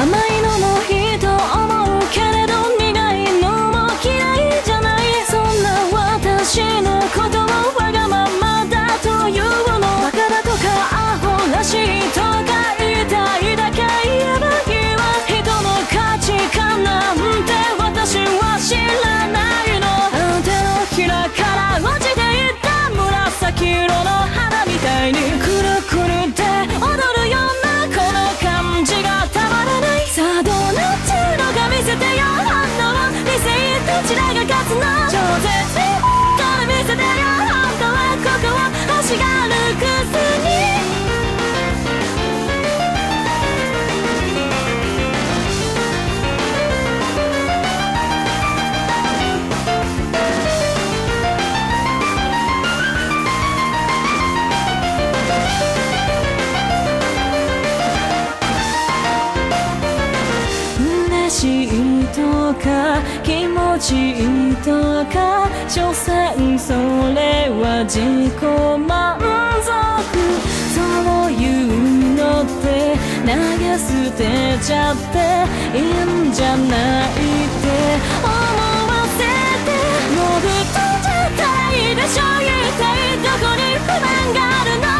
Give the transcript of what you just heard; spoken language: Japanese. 甘いのもいいと思うけれど苦いのも嫌いじゃない。そんな私のことをわがままだというの、バカだとかアホらしいとか言いたいだけ言えばいいわ。人の価値観なんて私は知らないの。あんたのひらから落ちていった紫色の花みたいにくるくるって踊るようなどちらが勝つの？超絶から見せてよ。本当はここは星が歩くすぎ。嬉しいとか気持ちいいとか所詮それは自己満足。そういうのって流捨てちゃっていいんじゃないって思わせて。もうぶっ飛んじゃったいでしょ。言いたいどこに不満があるの。